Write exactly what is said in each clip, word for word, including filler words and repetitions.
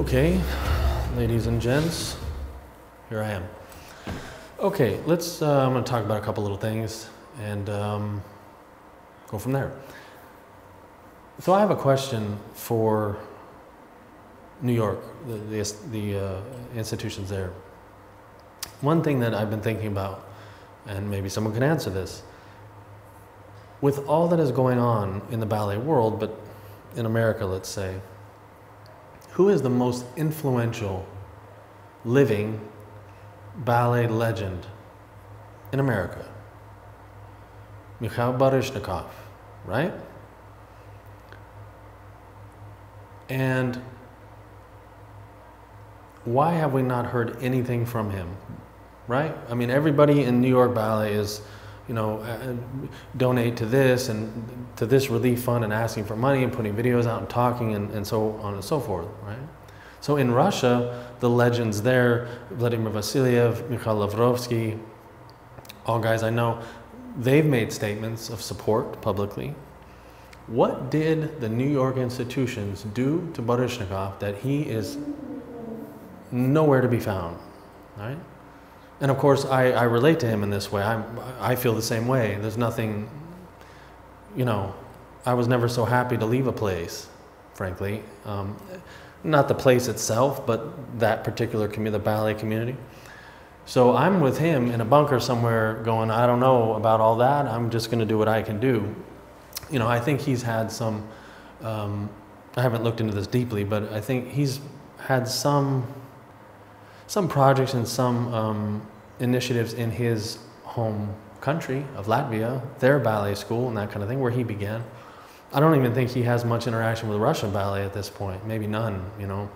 Okay, ladies and gents, here I am. Okay, let's, uh, I'm gonna talk about a couple little things and um, go from there. So I have a question for New York, the, the, the uh, institutions there. One thing that I've been thinking about, and maybe someone can answer this, with all that is going on in the ballet world, but in America, let's say, who is the most influential living ballet legend in America? Mikhail Baryshnikov, right? And why have we not heard anything from him, right? I mean, everybody in New York Ballet is, you know, uh, donate to this and to this relief fund and asking for money and putting videos out and talking and, and so on and so forth, right? So in Russia, the legends there, Vladimir Vasiliev, Mikhail Lavrovsky, all guys I know, they've made statements of support publicly. What did the New York institutions do to Baryshnikov that he is nowhere to be found, right? And of course, I, I relate to him in this way. I, I feel the same way. There's nothing, you know, I was never so happy to leave a place, frankly. Um, not the place itself, but that particular community, the ballet community. So I'm with him in a bunker somewhere going, I don't know about all that. I'm just going to do what I can do. You know, I think he's had some, um, I haven't looked into this deeply, but I think he's had some some projects and some um, initiatives in his home country of Latvia, their ballet school and that kind of thing, where he began. I don't even think he has much interaction with Russian ballet at this point, maybe none, you know.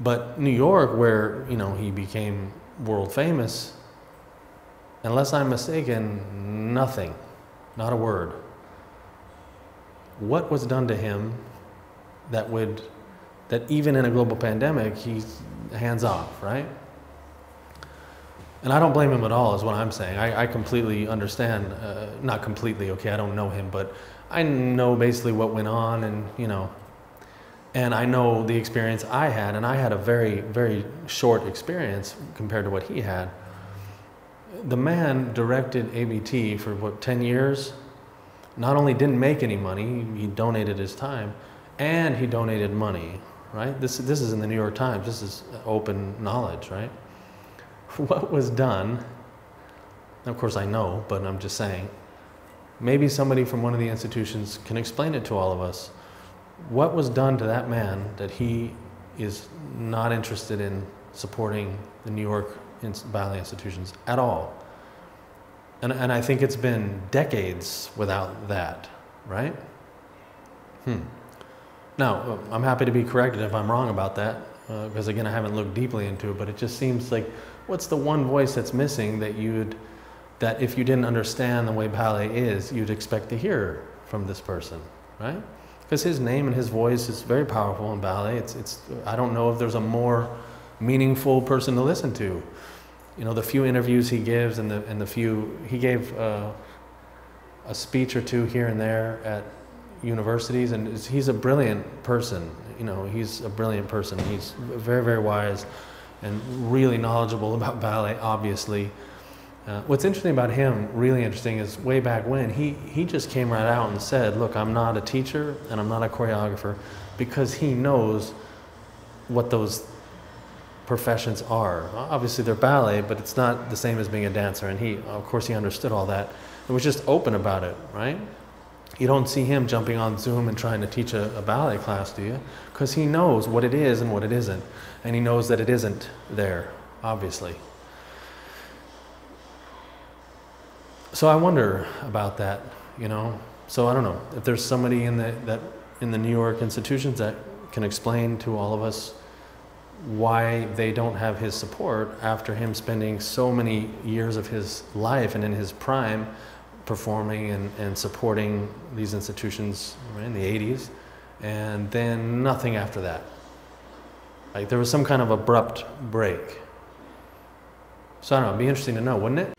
But New York, where, you know, he became world famous, unless I'm mistaken, nothing, not a word. What was done to him that would, that even in a global pandemic, he's hands off, right? And I don't blame him at all, is what I'm saying. I, I completely understand, uh, not completely, okay, I don't know him, but I know basically what went on and, you know, and I know the experience I had, and I had a very, very short experience compared to what he had. The man directed A B T for, what, ten years? Not only didn't make any money, he donated his time, and he donated money. Right? This, this is in the New York Times. This is open knowledge, right? What was done, of course I know, but I'm just saying, maybe somebody from one of the institutions can explain it to all of us. What was done to that man that he is not interested in supporting the New York ballet institutions at all? And, and I think it's been decades without that, right? Hmm. Now, I'm happy to be corrected if I'm wrong about that, because uh, again, I haven't looked deeply into it, but it just seems like, what's the one voice that's missing that you'd, that if you didn't understand the way ballet is, you'd expect to hear from this person, right? Because his name and his voice is very powerful in ballet. It's, it's, I don't know if there's a more meaningful person to listen to. You know, the few interviews he gives and the, and the few, he gave uh, a speech or two here and there at universities, and he's a brilliant person, you know, he's a brilliant person. He's very, very wise and really knowledgeable about ballet, obviously. Uh, what's interesting about him, really interesting, is way back when, he, he just came right out and said, look, I'm not a teacher and I'm not a choreographer, because he knows what those professions are. Obviously they're ballet, but it's not the same as being a dancer, and he, of course, he understood all that and was just open about it, right? You don't see him jumping on Zoom and trying to teach a, a ballet class, do you? Because he knows what it is and what it isn't. And he knows that it isn't there, obviously. So I wonder about that, you know? So I don't know if there's somebody in the, that, in the New York institutions that can explain to all of us why they don't have his support after him spending so many years of his life and in his prime performing and, and supporting these institutions, right, in the eighties, and then nothing after that. Like, there was some kind of abrupt break. So I don't know, it'd be interesting to know, wouldn't it?